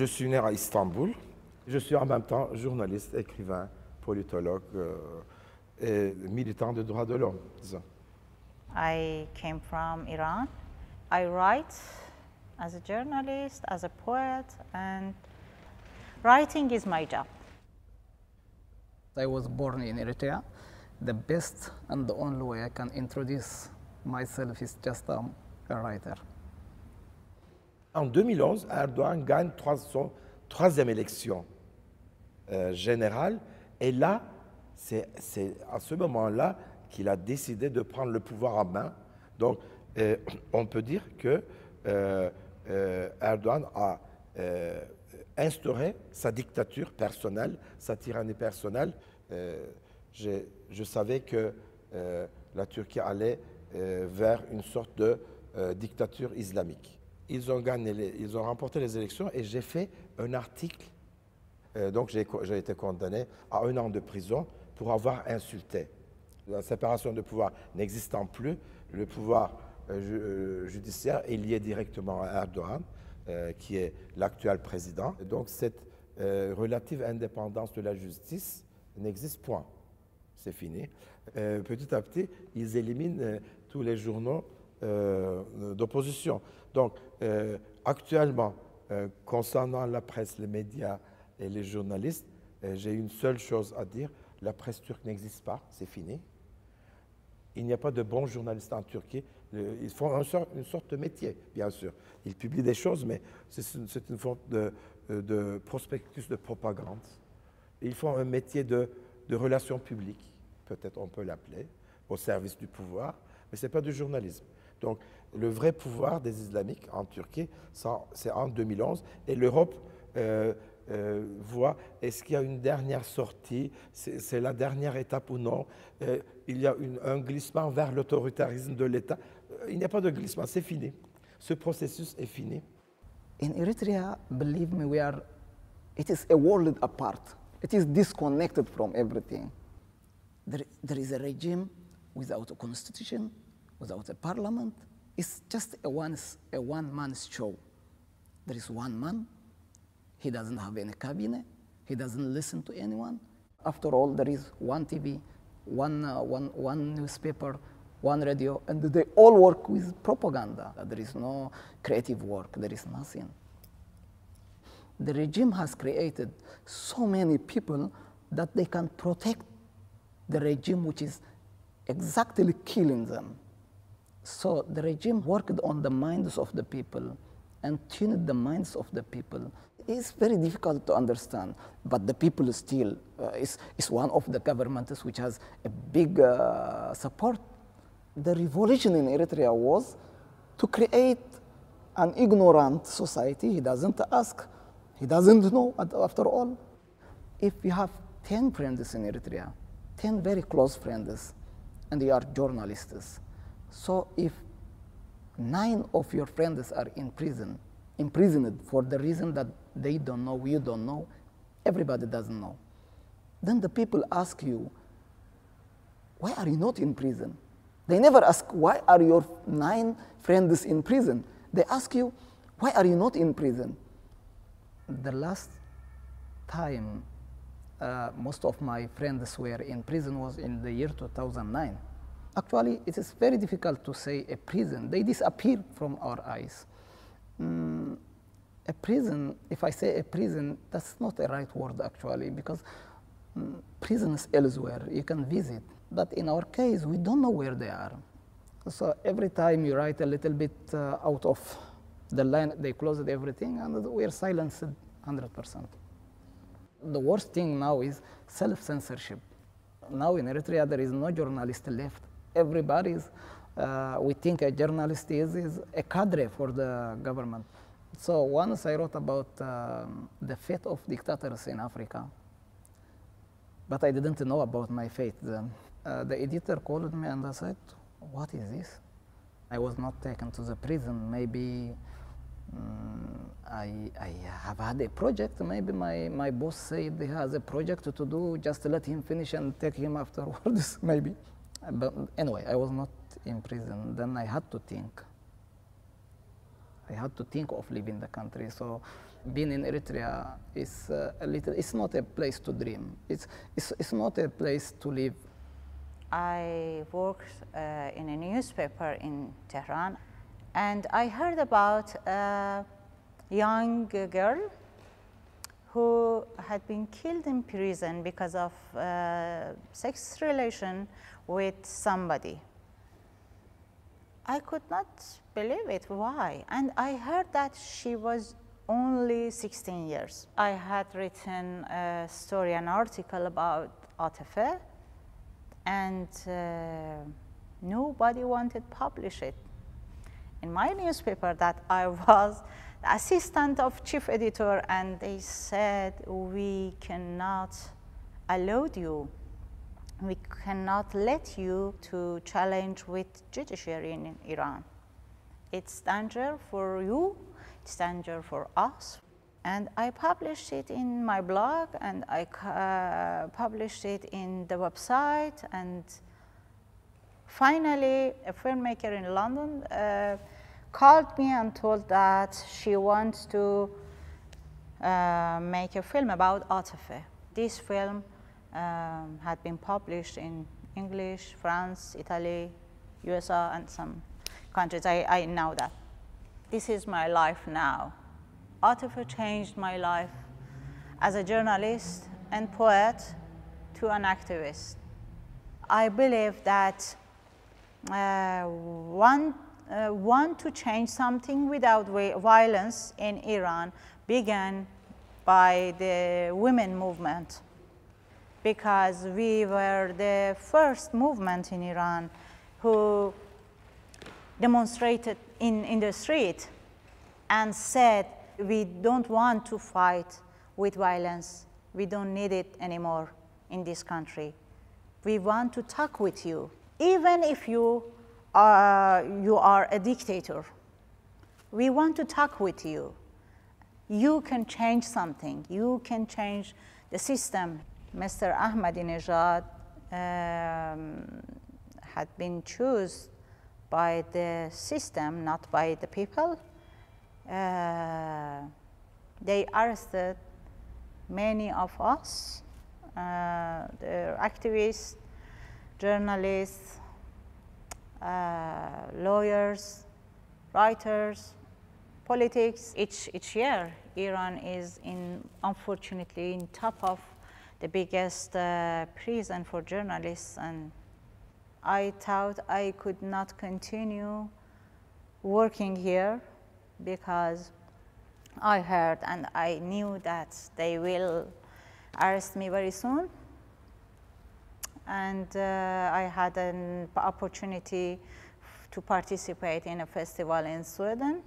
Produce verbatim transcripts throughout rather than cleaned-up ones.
je suis né à Istanbul. Je suis en même temps journaliste, écrivain, politologue euh, et militant des droits de l'homme. I came from Iran. I write as a journalist, as a poet, and writing is my job. I was born in Eritrea. The best and the only way I can introduce myself is just um, a writer. En deux mille onze, Erdogan gagne son troisième élection euh, générale. Et là, c'est à ce moment-là qu'il a décidé de prendre le pouvoir en main. Donc, euh, on peut dire que euh, euh, Erdogan a euh, instauré sa dictature personnelle, sa tyrannie personnelle. Euh, je, je savais que euh, la Turquie allait euh, vers une sorte de euh, dictature islamique. Ils ont gagné, les, ils ont remporté les élections et j'ai fait un article. Euh, donc j'ai été condamné à un an de prison pour avoir insulté. La séparation de pouvoir n'existant plus, le pouvoir euh, ju judiciaire est lié directement à Erdogan, euh, qui est l'actuel président. Et donc cette euh, relative indépendance de la justice n'existe point. C'est fini. Euh, petit à petit, ils éliminent euh, tous les journaux euh, d'opposition. Donc, euh, actuellement, euh, concernant la presse, les médias et les journalistes, euh, j'ai une seule chose à dire, la presse turque n'existe pas, c'est fini. Il n'y a pas de bons journalistes en Turquie. Le, ils font un sort, une sorte de métier, bien sûr. Ils publient des choses, mais c'est une, une forme de, de prospectus de propagande. Ils font un métier de, de relations publiques, peut-être on peut l'appeler, au service du pouvoir, mais ce n'est pas du journalisme. Donc, le vrai pouvoir des islamiques en Turquie, c'est en deux mille onze. Et l'Europe euh, euh, voit, est-ce qu'il y a une dernière sortie? C'est la dernière étape ou non? euh, Il y a une, un glissement vers l'autoritarisme de l'État. Il n'y a pas de glissement, c'est fini. Ce processus est fini. In Eritrea, believe me, we are, it is a world apart. It is disconnected from everything. There, there is a regime without a constitution, without a parliament. It's just a one, a one-man show. There is one man. He doesn't have any cabinet. He doesn't listen to anyone. After all, there is one T V, one, uh, one, one newspaper, one radio, and they all work with propaganda. There is no creative work. There is nothing. The regime has created so many people that they can protect the regime, which is exactly killing them. So the regime worked on the minds of the people and tuned the minds of the people. It's very difficult to understand, but the people still uh, is, is one of the governments which has a big uh, support. The revolution in Eritrea was to create an ignorant society. He doesn't ask, he doesn't know after all. If you have ten friends in Eritrea, ten very close friends, and they are journalists, so if nine of your friends are in prison, imprisoned for the reason that they don't know, you don't know, everybody doesn't know, then the people ask you, why are you not in prison? They never ask, why are your nine friends in prison? They ask you, why are you not in prison? The last time uh, most of my friends were in prison was in the year two thousand nine. Actually, it is very difficult to say a prison. They disappear from our eyes. Mm, a prison, if I say a prison, that's not a right word actually, because mm, prisons elsewhere, you can visit. But in our case, we don't know where they are. So every time you write a little bit uh, out of the line, they closed everything and we are silenced one hundred percent. The worst thing now is self-censorship. Now in Eritrea, there is no journalist left. Everybody's, uh, we think a journalist is, is a cadre for the government. So once I wrote about um, the fate of dictators in Africa, but I didn't know about my fate then. Uh, the editor called me and I said, what is this? I was not taken to the prison. Maybe um, I, I have had a project. Maybe my, my boss said he has a project to do, just let him finish and take him afterwards, maybe. But anyway, I was not in prison. Then I had to think. I had to think of leaving the country. So being in Eritrea is uh, a little, it's not a place to dream. It's, it's, it's not a place to live. I worked uh, in a newspaper in Tehran, and I heard about a young girl who had been killed in prison because of uh, sex relation with somebody. I could not believe it, why? And I heard that she was only sixteen years. I had written a story, an article about Atefah, and uh, nobody wanted to publish it. In my newspaper that I was the assistant of chief editor, and they said, we cannot allow you, we cannot let you to challenge with judiciary in Iran. It's danger for you, it's danger for us. And I published it in my blog, and I uh, published it in the website, and finally a filmmaker in London uh, called me and told that she wants to uh, make a film about Atefah. This film um, had been published in English, France, Italy, U S A, and some countries. I, I know that. This is my life now. Atefah changed my life as a journalist and poet to an activist. I believe that uh, one Uh, want to change something without violence in Iran began by the women movement, because we were the first movement in Iran who demonstrated in, in the street and said, we don't want to fight with violence. We don't need it anymore in this country. We want to talk with you, even if you Uh, you are a dictator. We want to talk with you. You can change something. You can change the system. Mister Ahmadinejad um, had been chosen by the system, not by the people. Uh, they arrested many of us, uh, the activists, journalists, Uh, lawyers, writers, politics. Each, each year, Iran is, in, unfortunately, in top of the biggest uh, prison for journalists. And I thought I could not continue working here because I heard and I knew that they will arrest me very soon. And uh, I had an opportunity to participate in a festival in Sweden,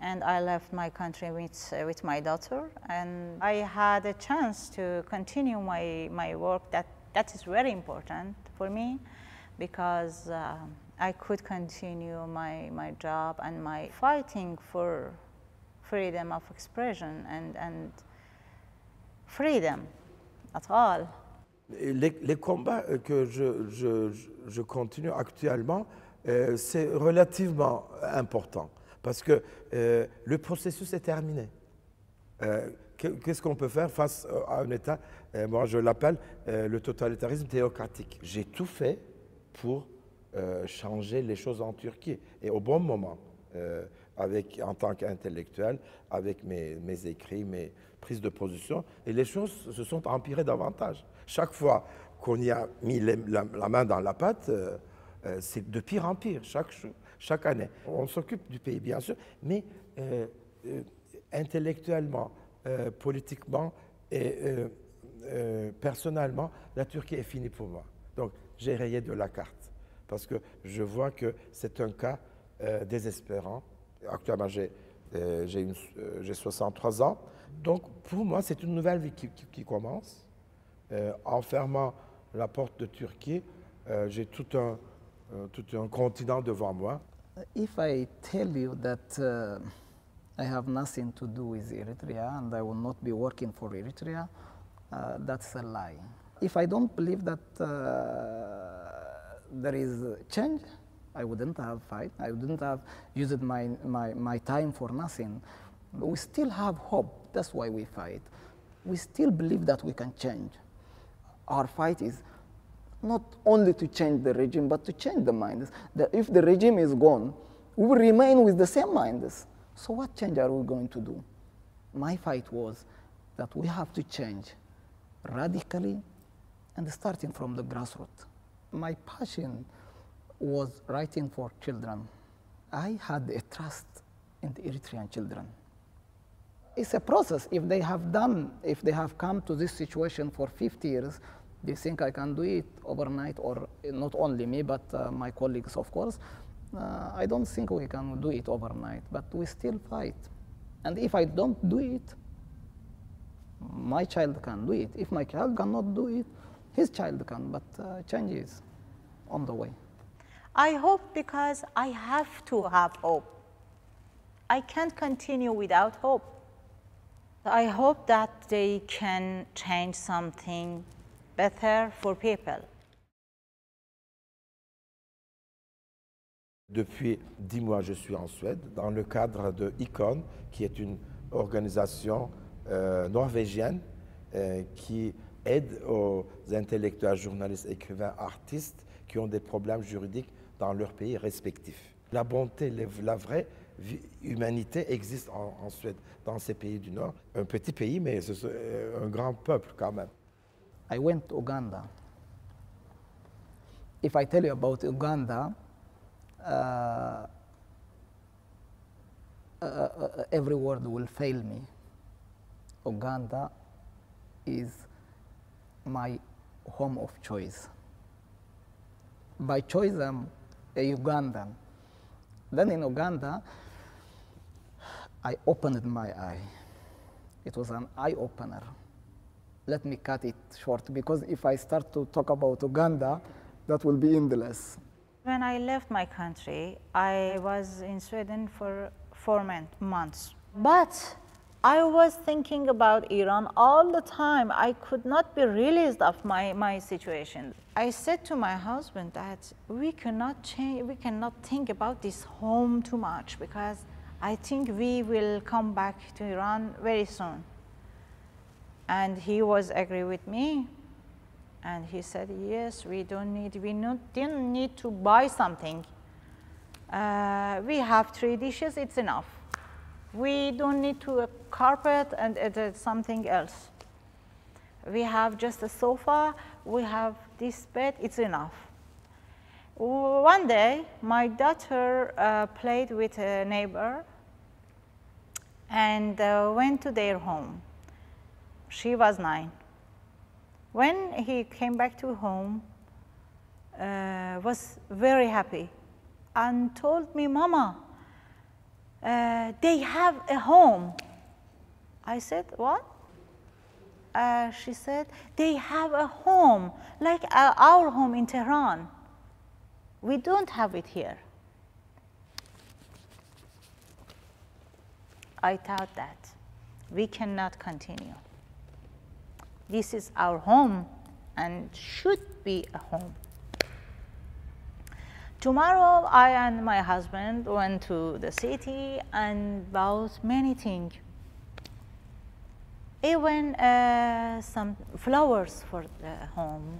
and I left my country with, uh, with my daughter, and I had a chance to continue my, my work. That, that is very important for me, because uh, I could continue my, my job and my fighting for freedom of expression and, and freedom at all. Les, les combats que je, je, je continue actuellement, euh, c'est relativement important parce que euh, le processus est terminé. Euh, Qu'est-ce qu'on peut faire face à un État, euh, moi je l'appelle euh, le totalitarisme théocratique. J'ai tout fait pour euh, changer les choses en Turquie et au bon moment, euh, avec, en tant qu'intellectuel, avec mes, mes écrits, mes prises de position, et les choses se sont empirées davantage. Chaque fois qu'on y a mis les, la, la main dans la pâte, euh, euh, c'est de pire en pire, chaque, chaque année. On s'occupe du pays, bien sûr, mais euh, euh, intellectuellement, euh, politiquement et euh, euh, personnellement, la Turquie est finie pour moi. Donc, j'ai rayé de la carte, parce que je vois que c'est un cas euh, désespérant. Actuellement, j'ai euh, euh, soixante-trois ans, donc pour moi, c'est une nouvelle vie qui, qui, qui commence. Euh, en fermant la porte de Turkey, euh, j'ai tout un uh, tout un continent devant moi. If I tell you that uh, I have nothing to do with Eritrea and I will not be working for Eritrea, uh, that's a lie. If I don't believe that uh, there is change, I wouldn't have fight. I wouldn't have used my, my, my time for nothing. But we still have hope. That's why we fight. We still believe that we can change. Our fight is not only to change the regime, but to change the minds. That if the regime is gone, we will remain with the same minds. So what change are we going to do? My fight was that we have to change radically and starting from the grassroots. My passion was writing for children. I had a trust in the Eritrean children. It's a process. If they have done, if they have come to this situation for fifty years, they think I can do it overnight, or not only me, but uh, my colleagues, of course. Uh, I don't think we can do it overnight, but we still fight. And if I don't do it, my child can do it. If my child cannot do it, his child can, but uh, change is on the way. I hope, because I have to have hope. I can't continue without hope. I hope that they can change something better for people. Depuis dix mois, je suis en Suède, dans le cadre de ICON, qui est une organisation euh, norvégienne euh, qui aide aux intellectuels, journalistes, écrivains, artistes qui ont des problèmes juridiques dans leurs pays respectifs. La bonté, la vraie humanité existe en, en Suède, dans ces pays du Nord. Un petit pays, mais c'est un grand peuple quand même. I went to Uganda. If I tell you about Uganda, uh, uh, every word will fail me. Uganda is my home of choice. By choice, I'm a Ugandan. Then in Uganda, I opened my eye. It was an eye-opener. Let me cut it short, because if I start to talk about Uganda, that will be endless. When I left my country, I was in Sweden for four months. But I was thinking about Iran all the time. I could not be released of my, my situation. I said to my husband that we cannot change, we cannot think about this home too much, because I think we will come back to Iran very soon. And he was agree with me, and he said, yes, we don't need, we not, didn't need to buy something. Uh, we have three dishes, it's enough. We don't need to a carpet and uh, something else. We have just a sofa, we have this bed, it's enough. One day, my daughter uh, played with a neighbor and uh, went to their home. She was nine. When he came back to home, uh, was very happy and told me, Mama, uh, they have a home. I said, what? Uh, she said, they have a home, like uh, our home in Tehran. We don't have it here. I thought that we cannot continue. This is our home and should be a home. Tomorrow, I and my husband went to the city and bought many things, even uh, some flowers for the home,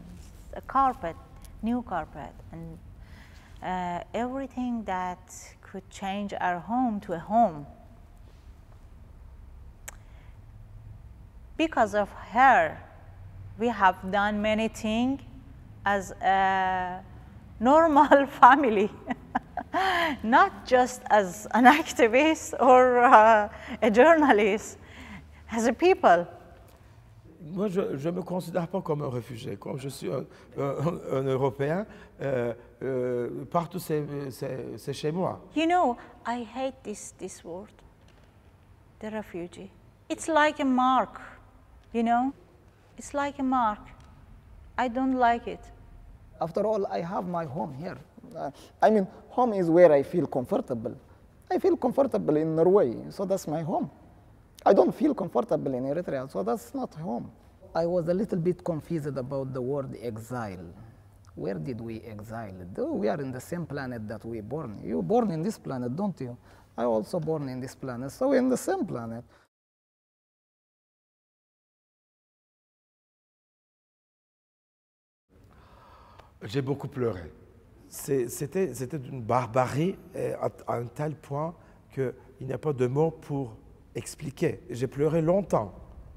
a carpet, new carpet, and uh, everything that could change our home to a home. Because of her, we have done many things as a normal family, not just as an activist or uh, a journalist, as a people. Moi, je ne me considère pas comme un réfugié, comme je suis un, un, un Européen, euh, euh, partout c'est, c'est, c'est chez moi. You know, I hate this, this word, the refugee. It's like a mark. You know, it's like a mark. I don't like it. After all, I have my home here. Uh, I mean, home is where I feel comfortable. I feel comfortable in Norway, so that's my home. I don't feel comfortable in Eritrea, so that's not home. I was a little bit confused about the word exile. Where did we exile? Though we are in the same planet that we born. You born in this planet, don't you? I also born in this planet, so we're in the same planet. J'ai beaucoup pleuré. C'était une barbarie à, à un tel point qu'il n'y a pas de mots pour expliquer. J'ai pleuré longtemps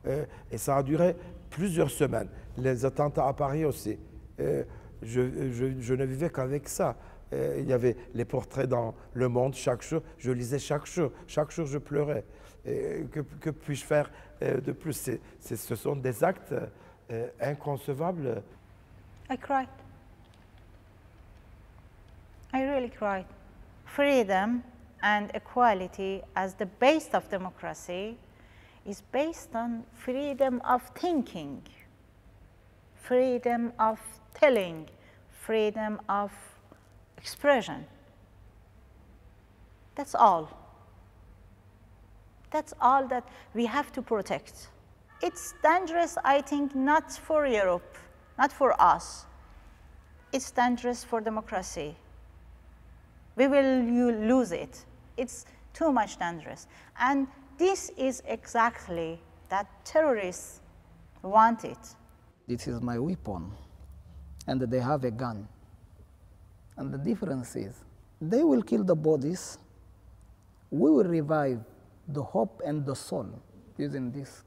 euh, et ça a duré plusieurs semaines. Les attentats à Paris aussi. Euh, je, je, je ne vivais qu'avec ça. Euh, il y avait les portraits dans Le Monde chaque jour. Je lisais chaque jour. Chaque jour, je pleurais. Et que que puis-je faire de plus? C'est, c'est, ce sont des actes euh, inconcevables. I cried. I really cried. Freedom and equality as the base of democracy is based on freedom of thinking, freedom of telling, freedom of expression. That's all. That's all that we have to protect. It's dangerous, I think, not for Europe, not for us. It's dangerous for democracy. We will lose it. It's too much dangerous. And this is exactly that terrorists want it. This is my weapon, and they have a gun. And the difference is, they will kill the bodies. We will revive the hope and the soul using this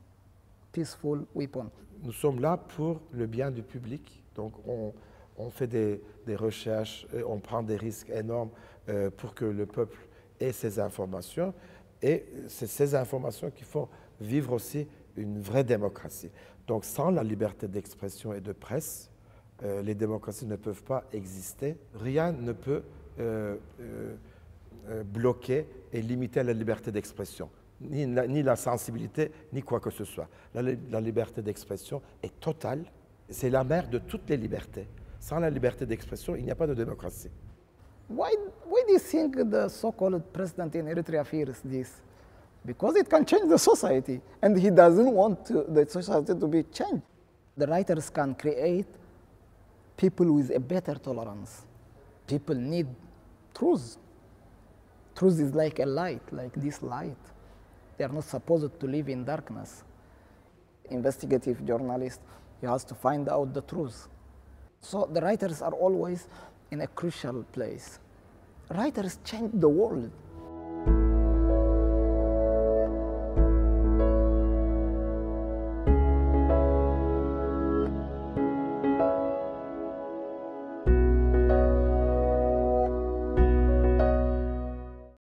peaceful weapon. Nous sommes là pour le bien du public, donc on, on fait des, des recherches, on prend des risques énormes euh, pour que le peuple ait ces informations. Et c'est ces informations qui font vivre aussi une vraie démocratie. Donc sans la liberté d'expression et de presse, euh, les démocraties ne peuvent pas exister. Rien ne peut euh, euh, bloquer et limiter la liberté d'expression, ni, ni la sensibilité, ni quoi que ce soit. La, la liberté d'expression est totale. C'est la mère de toutes les libertés. Sans la liberté d'expression, il n'y a pas de démocratie. Why, why do you think the so-called president in Eritrea fears this? Because it can change the society, and he doesn't want to, the society to be changed. The writers can create people with a better tolerance. People need truth. Truth is like a light, like this light. They are not supposed to live in darkness. Investigative journalist, he has to find out the truth. So the writers are always in a crucial place. Writers change the world.